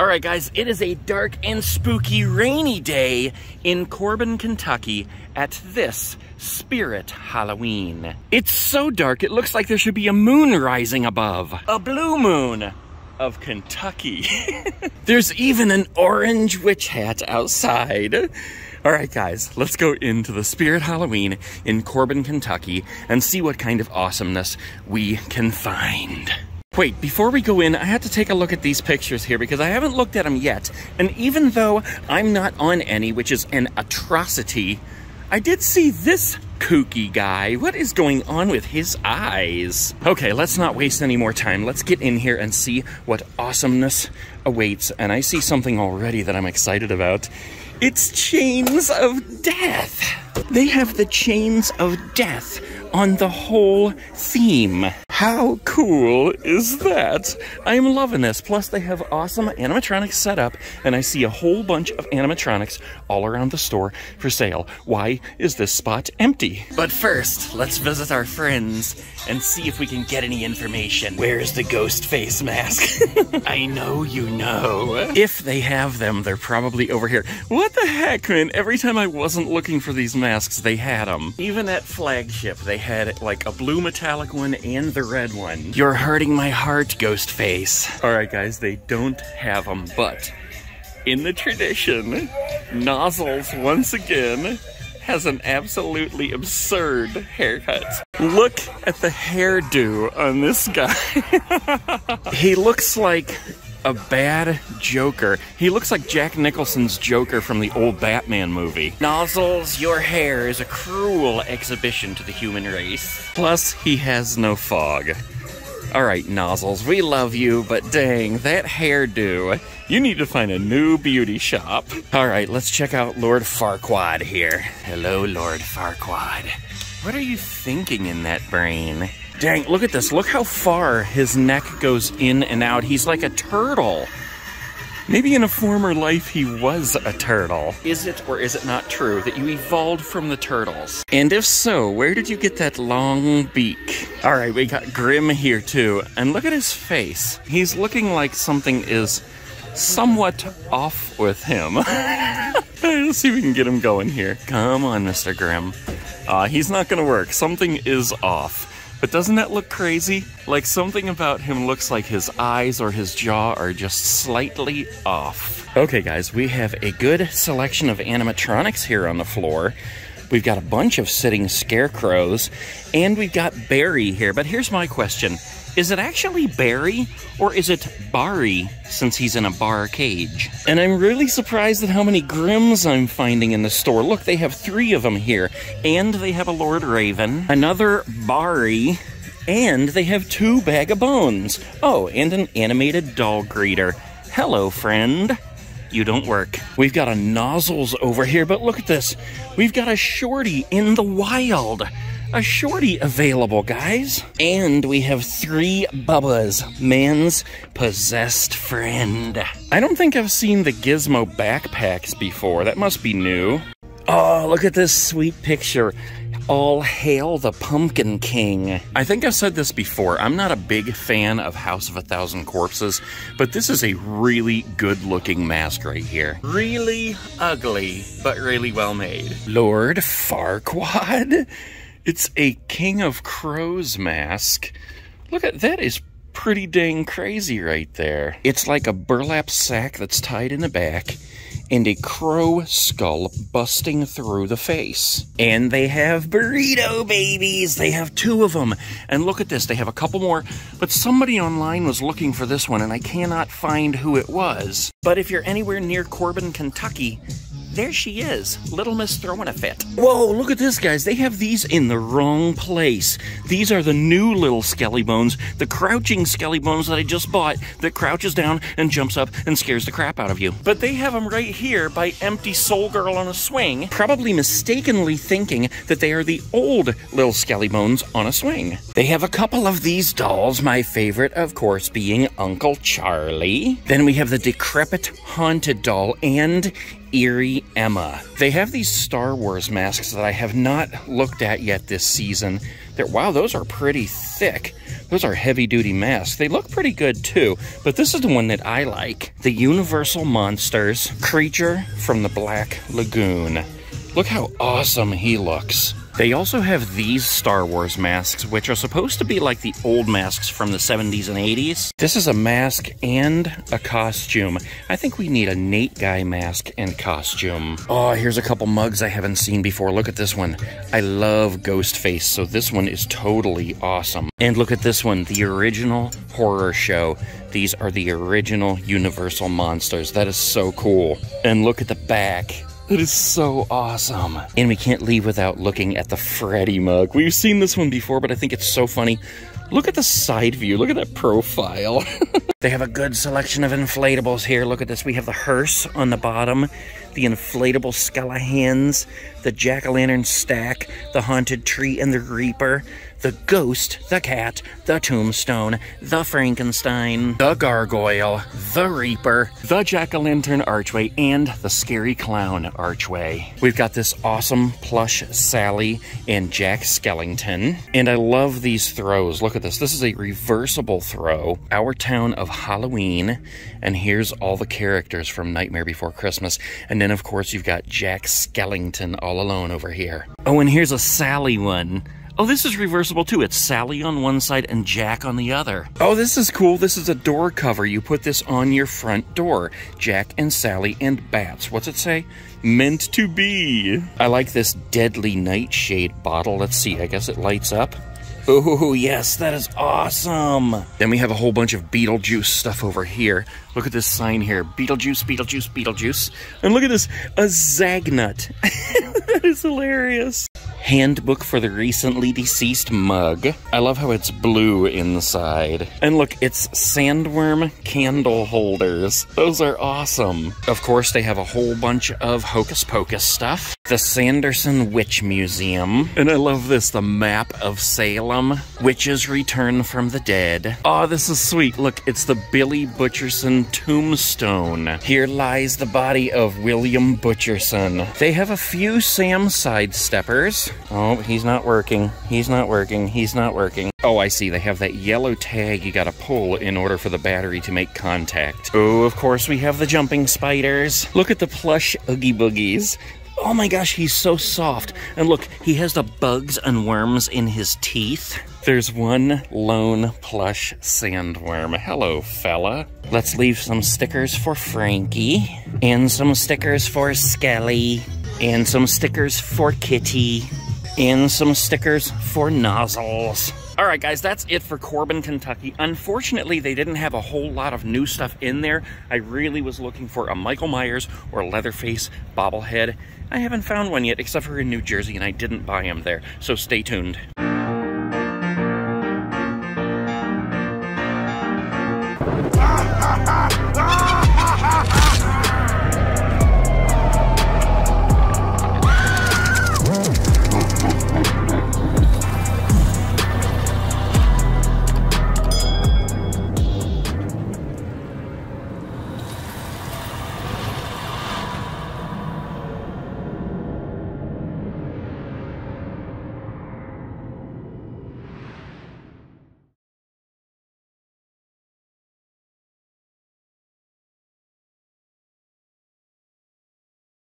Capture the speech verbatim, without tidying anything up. Alright guys, it is a dark and spooky rainy day in Corbin, Kentucky at this Spirit Halloween. It's so dark it looks like there should be a moon rising above. A blue moon of Kentucky. There's even an orange witch hat outside. Alright guys, let's go into the Spirit Halloween in Corbin, Kentucky and see what kind of awesomeness we can find. Wait, before we go in, I had to take a look at these pictures here because I haven't looked at them yet. And even though I'm not on any, which is an atrocity, I did see this kooky guy. What is going on with his eyes? Okay, let's not waste any more time. Let's get in here and see what awesomeness awaits. And I see something already that I'm excited about. It's Chains of Death. They have the Chains of Death on the whole theme. How cool is that? I'm loving this. Plus they have awesome animatronics set up, and I see a whole bunch of animatronics all around the store for sale. Why is this spot empty? But first, let's visit our friends and see if we can get any information. Where's the Ghostface mask? I know you know. If they have them, they're probably over here. What the heck, man? Every time I wasn't looking for these masks, they had them. Even at Flagship, they had like a blue metallic one and the red one. You're hurting my heart, Ghostface. All right, guys, they don't have them, but in the tradition, Nozzles once again has an absolutely absurd haircut. Look at the hairdo on this guy. He looks like a bad Joker. He looks like Jack Nicholson's Joker from the old Batman movie. Nozzles, your hair is a cruel exhibition to the human race. Plus, he has no fog. All right, Nozzles, we love you, but dang, that hairdo. You need to find a new beauty shop. All right, let's check out Lord Farquaad here. Hello, Lord Farquaad. What are you thinking in that brain? Dang, look at this. Look how far his neck goes in and out. He's like a turtle. Maybe in a former life he was a turtle. Is it or is it not true that you evolved from the turtles? And if so, where did you get that long beak? All right, we got Grimm here too. And look at his face. He's looking like something is somewhat off with him. Let's see if we can get him going here. Come on, Mister Grimm. Uh, he's not gonna work. Something is off. But doesn't that look crazy? Like something about him looks like his eyes or his jaw are just slightly off. Okay guys, we have a good selection of animatronics here on the floor. We've got a bunch of sitting scarecrows, and we've got Bari here. But here's my question. Is it actually Bari, or is it Bari, since he's in a bar cage? And I'm really surprised at how many Grimms I'm finding in the store. Look, they have three of them here, and they have a Lord Raven, another Bari, and they have two Bag of Bones. Oh, and an animated doll greeter. Hello, friend. You don't work. We've got a Nozzles over here, but look at this. We've got a Shorty in the wild. A Shorty available, guys. And we have three Bubbas, man's possessed friend. I don't think I've seen the Gizmo backpacks before. That must be new. Oh, look at this sweet picture. All hail the Pumpkin King. I think I've said this before. I'm not a big fan of House of a Thousand Corpses, but this is a really good-looking mask right here. Really ugly, but really well-made. Lord Farquaad? It's a King of Crows mask. Look at that, is pretty dang crazy right there. It's like a burlap sack that's tied in the back, and a crow skull busting through the face. And they have burrito babies. They have two of them. And look at this, they have a couple more, but somebody online was looking for this one and I cannot find who it was. But if you're anywhere near Corbin, Kentucky, there she is, Little Miss Throwing a Fit. Whoa, look at this, guys. They have these in the wrong place. These are the new little Skelly bones, the crouching Skelly bones that I just bought that crouches down and jumps up and scares the crap out of you. But they have them right here by Empty Soul Girl on a Swing, probably mistakenly thinking that they are the old little Skelly bones on a swing. They have a couple of these dolls, my favorite, of course, being Uncle Charlie. Then we have the Decrepit Haunted Doll and Eerie Emma. They have these Star Wars masks that I have not looked at yet this season. They're, wow, those are pretty thick. Those are heavy-duty masks. They look pretty good, too, but this is the one that I like. The Universal Monsters, Creature from the Black Lagoon. Look how awesome he looks. They also have these Star Wars masks, which are supposed to be like the old masks from the seventies and eighties. This is a mask and a costume. I think we need a Nate Guy mask and costume. Oh, here's a couple mugs I haven't seen before. Look at this one. I love Ghostface, so this one is totally awesome. And look at this one, the original horror show. These are the original Universal Monsters. That is so cool. And look at the back. It is so awesome. And we can't leave without looking at the Freddy mug. We've seen this one before, but I think it's so funny. Look at the side view. Look at that profile. They have a good selection of inflatables here. Look at this. We have the hearse on the bottom, the inflatable Skellahans, the jack-o'-lantern stack, the haunted tree and the reaper, the ghost, the cat, the tombstone, the Frankenstein, the gargoyle, the reaper, the jack-o'-lantern archway, and the scary clown archway. We've got this awesome plush Sally and Jack Skellington. And I love these throws. Look at this. This is a reversible throw. Our Town of Halloween. And here's all the characters from Nightmare Before Christmas. And then, of course, you've got Jack Skellington all alone over here. Oh, and here's a Sally one. Oh, this is reversible too. It's Sally on one side and Jack on the other. Oh, this is cool. This is a door cover. You put this on your front door. Jack and Sally and bats. What's it say? Meant to be. I like this deadly nightshade bottle. Let's see. I guess it lights up. Oh, yes, that is awesome. Then we have a whole bunch of Beetlejuice stuff over here. Look at this sign here. Beetlejuice, Beetlejuice, Beetlejuice. And look at this, a Zagnut. That is hilarious. Handbook for the Recently Deceased mug. I love how it's blue inside. And look, it's sandworm candle holders. Those are awesome. Of course, they have a whole bunch of Hocus Pocus stuff. The Sanderson Witch Museum. And I love this, the map of Salem. Witches return from the dead. Oh, this is sweet. Look, it's the Billy Butcherson tombstone. Here lies the body of William Butcherson. They have a few Sam sidesteppers. Oh, he's not working. He's not working. He's not working. Oh, I see. They have that yellow tag you gotta pull in order for the battery to make contact. Oh, of course, we have the jumping spiders. Look at the plush Oogie Boogies. Oh my gosh, he's so soft. And look, he has the bugs and worms in his teeth. There's one lone plush sandworm. Hello, fella. Let's leave some stickers for Frankie. And some stickers for Skelly. And some stickers for Kitty. And some stickers for Nozzles. All right, guys, that's it for Corbin, Kentucky. Unfortunately, they didn't have a whole lot of new stuff in there. I really was looking for a Michael Myers or a Leatherface bobblehead. I haven't found one yet, except for in New Jersey, and I didn't buy them there, so stay tuned.